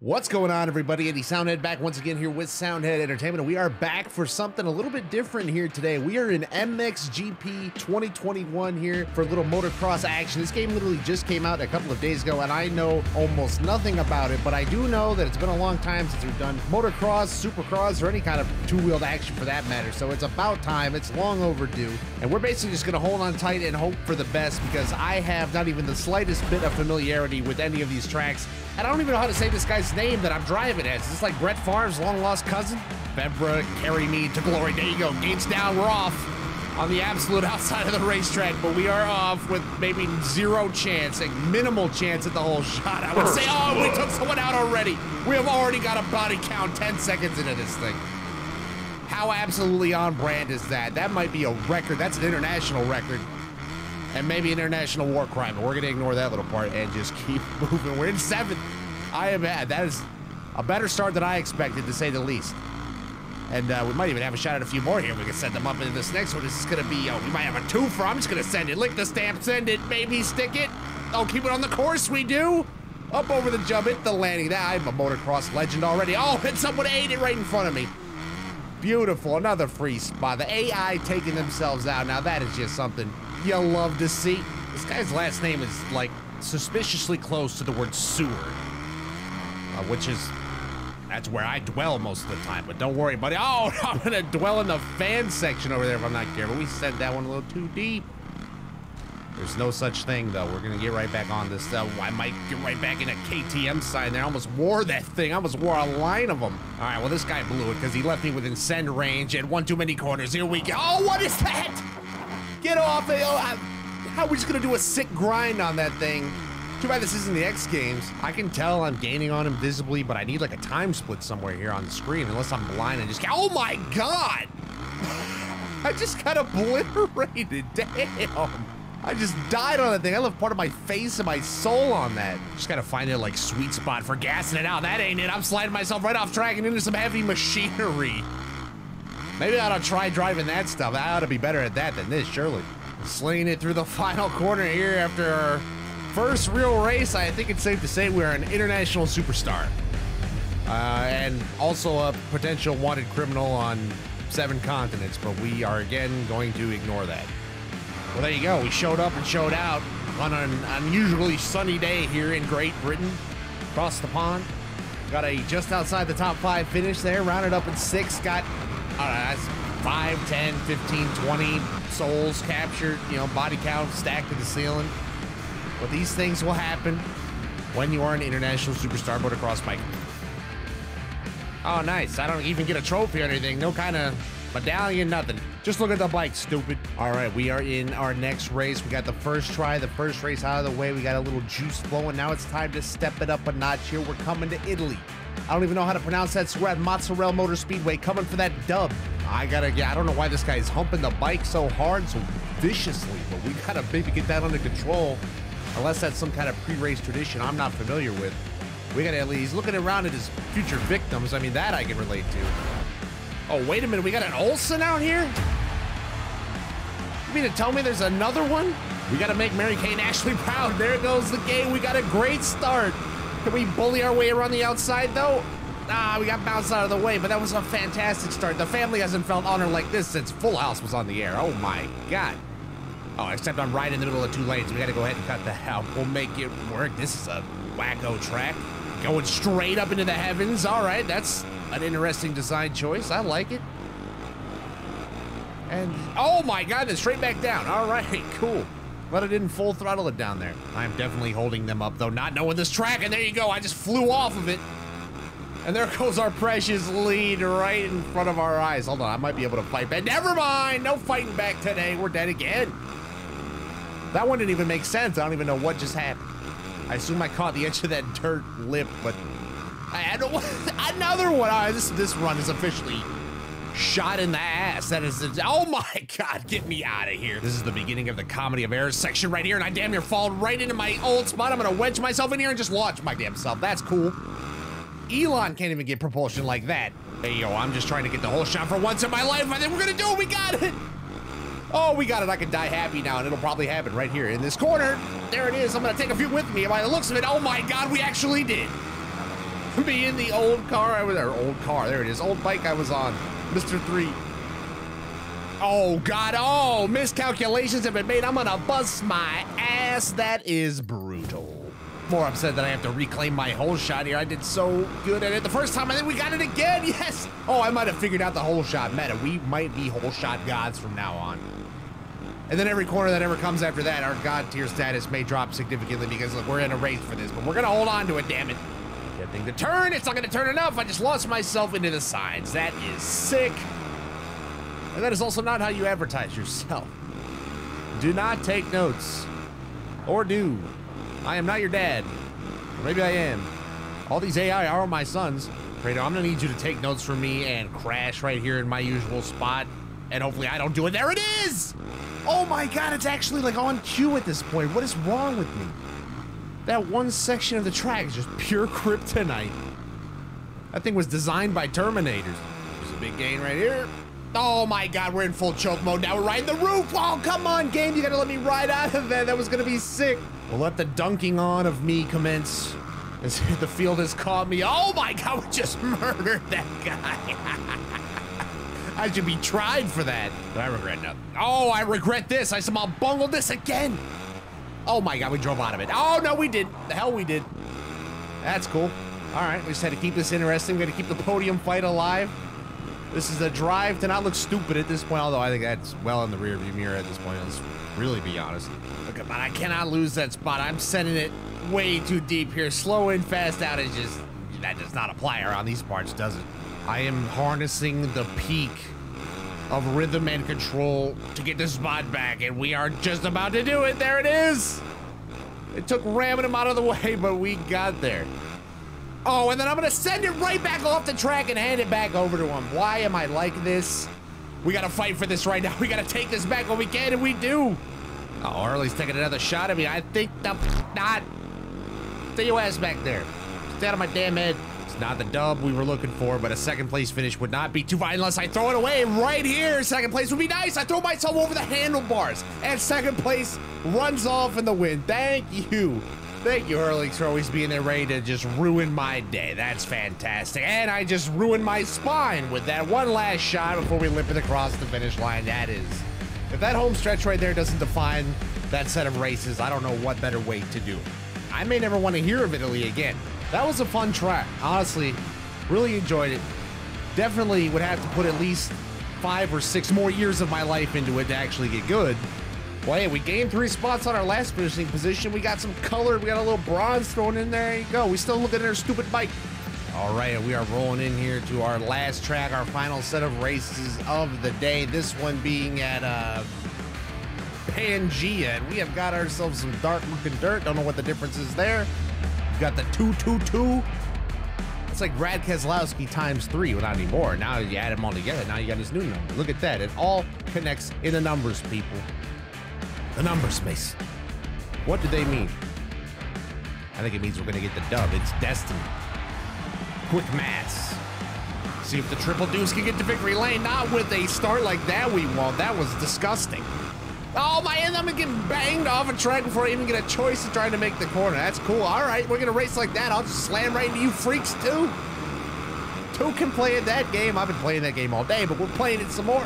What's going on, everybody? Eddie Soundhead back once again here with Soundhead Entertainment. We are back for something a little bit different here today. We are in MXGP 2021 here for a little motocross action. This game literally just came out a couple of days ago, and I know almost nothing about it, but I do know that it's been a long time since we've done motocross, supercross, or any kind of two-wheeled action for that matter. So it's about time. It's long overdue. And we're basically just going to hold on tight and hope for the best, because I have not even the slightest bit of familiarity with any of these tracks. And I don't even know how to say this guy's name that I'm driving as. Is this like Brett Favre's long-lost cousin? Bebra, carry me to glory. There you go. Gates down. We're off on the absolute outside of the racetrack, but we are off with maybe zero chance, a minimal chance at the whole shot. I would say, oh, we took someone out already. We have already got a body count 10 seconds into this thing. How absolutely on brand is that? That might be a record. That's an international record. And maybe an international war crime, but we're going to ignore that little part and just keep moving. We're in seventh. I am at. That is a better start than I expected, to say the least. And we might even have a shot at a few more here. We can send them up into this next one. This is going to be, we might have a twofer. I'm just going to send it. Lick the stamp, send it, baby, stick it. Oh, keep it on the course, we do. Up over the jump, hit the landing. I'm a motocross legend already. Oh, and someone ate it right in front of me. Beautiful, another free spot. The AI taking themselves out. Now that is just something you love to see. This guy's last name is like suspiciously close to the word sewer. Which is, that's where I dwell most of the time, but don't worry, buddy. Oh, I'm gonna dwell in the fan section over there if I'm not careful. We sent that one a little too deep. There's no such thing, though. We're gonna get right back on this. I might get right back in a KTM sign there. I almost wore that thing. I almost wore a line of them. All right, well, this guy blew it because he left me within send range and one too many corners. Here we go. Oh, what is that? Get off it. Oh, how are we just gonna do a sick grind on that thing? Too bad this isn't the X Games. I can tell I'm gaining on him visibly, but I need like a time split somewhere here on the screen, unless I'm blind and just, oh my God! I just got obliterated, damn. I just died on that thing. I left part of my face and my soul on that. Just gotta find that like sweet spot for gassing it out. That ain't it. I'm sliding myself right off track and into some heavy machinery. Maybe I ought to try driving that stuff. I ought to be better at that than this, surely. Slinging it through the final corner here after our first real race. I think it's safe to say we're an international superstar. And also a potential wanted criminal on 7 continents, but we are again going to ignore that. Well, there you go. We showed up and showed out on an unusually sunny day here in Great Britain, across the pond. Got a just outside the top 5 finish there, rounded up in 6, got 5, 10, 15, 20 souls captured, you know, body count stacked to the ceiling. But these things will happen when you are an international superstar motocross biker. Oh, nice. I don't even get a trophy or anything. No kind of medallion, nothing. Just look at the bike, stupid. All right, we are in our next race. We got the first try, the first race out of the way. We got a little juice flowing. Now it's time to step it up a notch here. We're coming to Italy. I don't even know how to pronounce that. So we're at Mozzarella Motor Speedway, coming for that dub. I don't know why this guy's humping the bike so hard, so viciously, but we gotta maybe get that under control. Unless that's some kind of pre-race tradition I'm not familiar with. We gotta at least, he's looking around at his future victims. I mean, that I can relate to. Oh, wait a minute, we got an Olsen out here? You mean to tell me there's another one? We gotta make Mary Kay and Ashley proud. There goes the game, we got a great start. Can we bully our way around the outside though? Ah, we got bounced out of the way, but that was a fantastic start. The family hasn't felt honor like this since Full House was on the air. Oh my God. Oh, except I'm right in the middle of 2 lanes. We gotta go ahead and cut that out. We'll make it work. This is a wacko track. Going straight up into the heavens. All right, that's an interesting design choice. I like it. And, oh my God, then straight back down. All right, cool. Let it in full throttle it down there. I'm definitely holding them up, though, not knowing this track. And there you go, I just flew off of it. And there goes our precious lead right in front of our eyes. Hold on, I might be able to fight back. Never mind, no fighting back today. We're dead again. That one didn't even make sense. I don't even know what just happened. I assume I caught the edge of that dirt lip, but I had another one. Oh, this run is officially shot in the ass. That is, oh my God, get me out of here. This is the beginning of the comedy of errors section right here, and I damn near fall right into my old spot. I'm gonna wedge myself in here and just launch my damn self. That's cool. Elon can't even get propulsion like that. Hey, yo, I'm just trying to get the whole shot for once in my life. I think we're gonna do it, we got it. Oh, we got it. I can die happy now, and it'll probably happen right here in this corner. There it is. I'm going to take a few with me. By the looks of it, oh my God, we actually did. me in the old car I was there. Old car, there it is. Old bike I was on, Mr. 3. Oh God, oh, miscalculations have been made. I'm gonna bust my ass. That is brutal. More upset that I have to reclaim my whole shot here. I did so good at it the first time. I think we got it again, yes. Oh, I might've figured out the whole shot meta. We might be whole shot gods from now on. And then every corner that ever comes after that, our God tier status may drop significantly because look, we're in a race for this, but we're gonna hold on to it, damn it. That thing to turn, it's not gonna turn enough. I just lost myself into the signs. That is sick. And that is also not how you advertise yourself. Do not take notes, or do. I am not your dad. Maybe I am. All these AI are my sons. Kratos, I'm gonna need you to take notes for me and crash right here in my usual spot. And hopefully I don't do it. There it is! Oh my God, it's actually like on cue at this point. What is wrong with me? That one section of the track is just pure kryptonite. That thing was designed by Terminators. There's a big gain right here. Oh my God, we're in full choke mode now. We're riding the roof. Oh, come on, game. You gotta let me ride out of that. That was gonna be sick. We'll let the dunking on of me commence as the field has caught me. Oh my God, we just murdered that guy. I should be tried for that, but I regret nothing. Oh, I regret this. I somehow bungled this again. Oh my God, we drove out of it. Oh no, we did. The hell we did. That's cool. All right, we just had to keep this interesting. We gotta keep the podium fight alive. This is a drive to not look stupid at this point, although I think that's well in the rearview mirror at this point, let's really be honest. Look, I cannot lose that spot. I'm sending it way too deep here. Slow in, fast out, it's just, that does not apply around these parts, does it? I am harnessing the peak of rhythm and control to get this spot back, and we are just about to do it. There it is. It took ramming him out of the way, but we got there. Oh, and then I'm gonna send it right back off the track and hand it back over to him. Why am I like this? We gotta fight for this right now. We gotta take this back when we can, and we do. Oh, Harley's taking another shot at me. I think the not. Stay your ass back there. Stay out of my damn head. It's not the dub we were looking for, but a second place finish would not be too fine unless I throw it away right here. Second place would be nice. I throw myself over the handlebars, and second place runs off in the wind. Thank you. Thank you, Hurley, for always being there ready to just ruin my day. That's fantastic. And I just ruined my spine with that one last shot before we limp it across the finish line. That is. If that home stretch right there doesn't define that set of races, I don't know what better way to do it. I may never want to hear of Italy again. That was a fun track. Honestly, really enjoyed it. Definitely would have to put at least 5 or 6 more years of my life into it to actually get good. Well, hey, we gained 3 spots on our last finishing position. We got some color. We got a little bronze thrown in there. There you go. We still looking at our stupid bike. All right, we are rolling in here to our last track, our final set of races of the day. This one being at Pangaea, and we have got ourselves some dark-looking dirt. Don't know what the difference is there. We've got the 2-2-2. It's like Brad Keslowski ×3 without any more. Now you add them all together. Now you got his new number. Look at that. It all connects in the numbers, people. The number space. What do they mean? I think it means we're gonna get the dub. It's destiny. Quick maths. See if the triple deuce can get to victory lane. Not with a start like that we won't. That was disgusting. Oh my, and I'm gonna get banged off a track before I even get a choice of trying to make the corner. That's cool. All right, we're gonna race like that. I'll just slam right into you freaks too. Two can play in that game. I've been playing that game all day, but we're playing it some more.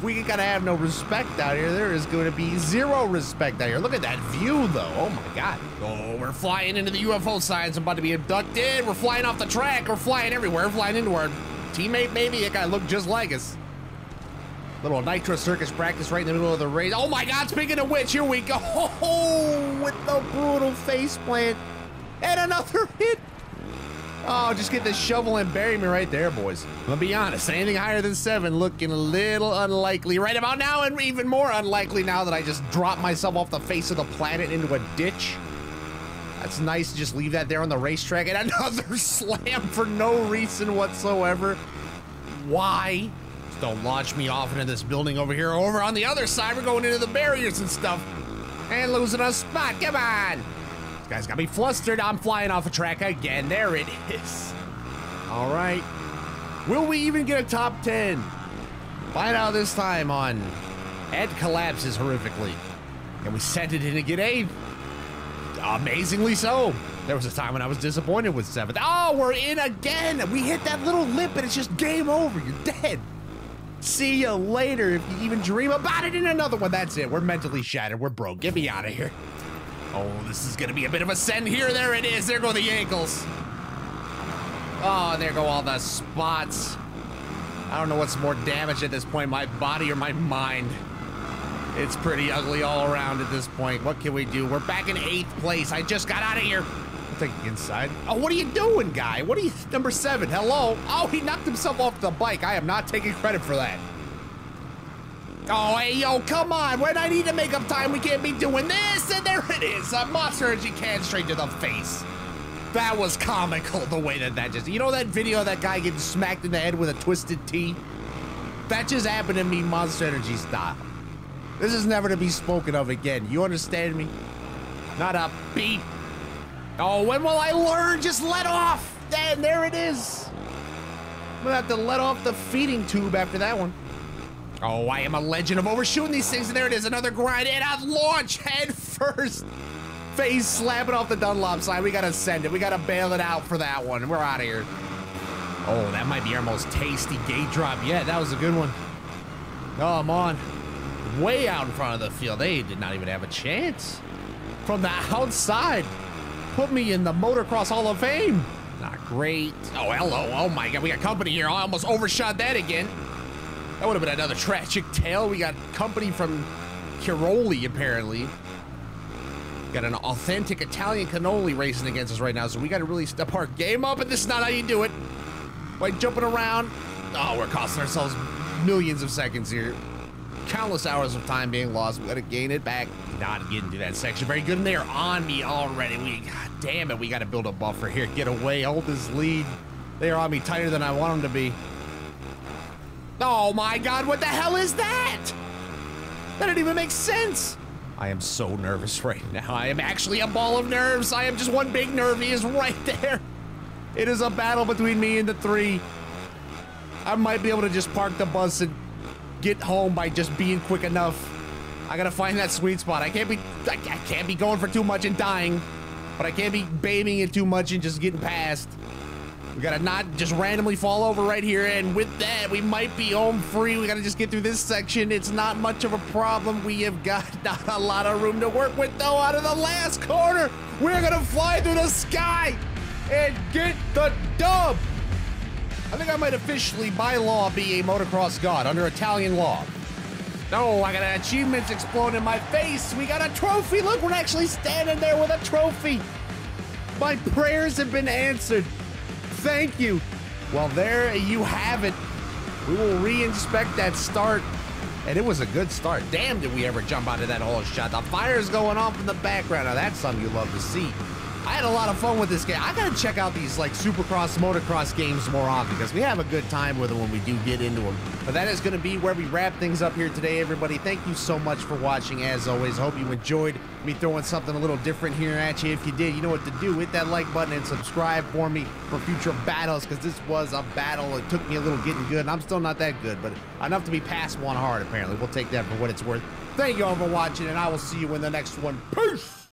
We gotta have no respect out here. There is gonna be zero respect out here. Look at that view though, oh my God. Oh, we're flying into the UFO signs. I'm about to be abducted. We're flying off the track. We're flying everywhere. We're flying into our teammate maybe. That guy looked just like us. Little Nitro Circus practice right in the middle of the race. Oh my God, speaking of which, here we go. Oh, with the brutal face plant and another hit. Oh, just get the shovel and bury me right there, boys. I'm gonna be honest, anything higher than 7 looking a little unlikely right about now, and even more unlikely now that I just dropped myself off the face of the planet into a ditch. That's nice to just leave that there on the racetrack, and another slam for no reason whatsoever. Why? Just don't launch me off into this building over here. Over on the other side, we're going into the barriers and stuff, and losing a spot, come on. Guys got me flustered. I'm flying off a track again. There it is. All right. Will we even get a top 10? Find out this time on Ed Collapses Horrifically. And we sent it in to get 8th. Amazingly so. There was a time when I was disappointed with 7th. Oh, we're in again. We hit that little lip and it's just game over. You're dead. See you later if you even dream about it in another one. That's it. We're mentally shattered. We're broke. Get me out of here. Oh, this is going to be a bit of a send here. There it is. There go the ankles. Oh, there go all the spots. I don't know what's more damaged at this point, my body or my mind. It's pretty ugly all around at this point. What can we do? We're back in 8th place. I just got out of here. I'll take the inside. Oh, what are you doing, guy? What are you, number 7? Hello? Oh, he knocked himself off the bike. I am not taking credit for that. Oh, hey, yo, come on. When I need to make up time, we can't be doing this. And there it is. A Monster Energy can straight to the face. That was comical, the way that just, you know that video of that guy getting smacked in the head with a twisted T? That just happened to me, Monster Energy style. This is never to be spoken of again. You understand me? Not a beat. Oh, when will I learn? Just let off. And there it is. I'm gonna have to let off the feeding tube after that one. Oh, I am a legend of overshooting these things. And there it is, another grind. And I launch head first. Face slapping off the Dunlop side. We gotta send it. We gotta bail it out for that one. We're out of here. Oh, that might be our most tasty gate drop yet. That was a good one. Oh, I'm on. Way out in front of the field. They did not even have a chance. From the outside. Put me in the Motocross Hall of Fame. Not great. Oh, hello. Oh my God, we got company here. I almost overshot that again. That would have been another tragic tale. We got company from Chiroli, apparently. Got an authentic Italian cannoli racing against us right now, so we got to really step our game up, and this is not how you do it. By jumping around. Oh, we're costing ourselves millions of seconds here. Countless hours of time being lost. We gotta gain it back. Not getting to that section very good, and they are on me already. God damn it, we gotta build a buffer here. Get away, hold this lead. They are on me tighter than I want them to be. Oh my God, what the hell is that? That didn't even make sense. I am so nervous right now. I am actually a ball of nerves. I am just one big nerve. He is right there. It is a battle between me and the 3. I might be able to just park the bus and get home by just being quick enough. I gotta find that sweet spot. I can't be going for too much and dying, but I can't be babying it too much and just getting past. We gotta not just randomly fall over right here, and with that, we might be home free. We gotta just get through this section. It's not much of a problem. We have got not a lot of room to work with, though. Out of the last corner, we're gonna fly through the sky and get the dub. I think I might officially, by law, be a motocross god under Italian law. No, I got achievements explode in my face. We got a trophy. Look, we're actually standing there with a trophy. My prayers have been answered. Thank you. Well, there you have it. We will re-inspect that start. And it was a good start. Damn, did we ever jump out of that hole shot. The fire's going off in the background. Now, that's something you love to see. I had a lot of fun with this game. I gotta check out these like Supercross, Motocross games more often because we have a good time with them when we do get into them. But that is gonna be where we wrap things up here today, everybody. Thank you so much for watching, as always. Hope you enjoyed me throwing something a little different here at you. If you did, you know what to do. Hit that like button and subscribe for me for future battles, because this was a battle. It took me a little getting good, and I'm still not that good, but enough to be past one hard, apparently. We'll take that for what it's worth. Thank you all for watching, and I will see you in the next one. Peace!